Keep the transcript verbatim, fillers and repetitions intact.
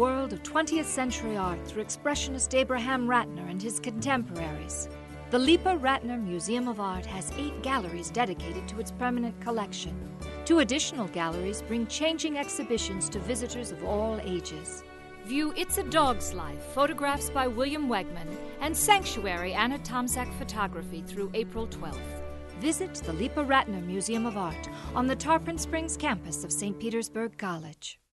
world of twentieth century art through expressionist Abraham Rattner and his contemporaries. The Leepa-Rattner Museum of Art has eight galleries dedicated to its permanent collection. Two additional galleries bring changing exhibitions to visitors of all ages. View It's a Dog's Life, photographs by William Wegman, and Sanctuary Anna Tomczak photography through April twelfth. Visit the Leepa-Rattner Museum of Art on the Tarpon Springs campus of Saint Petersburg College.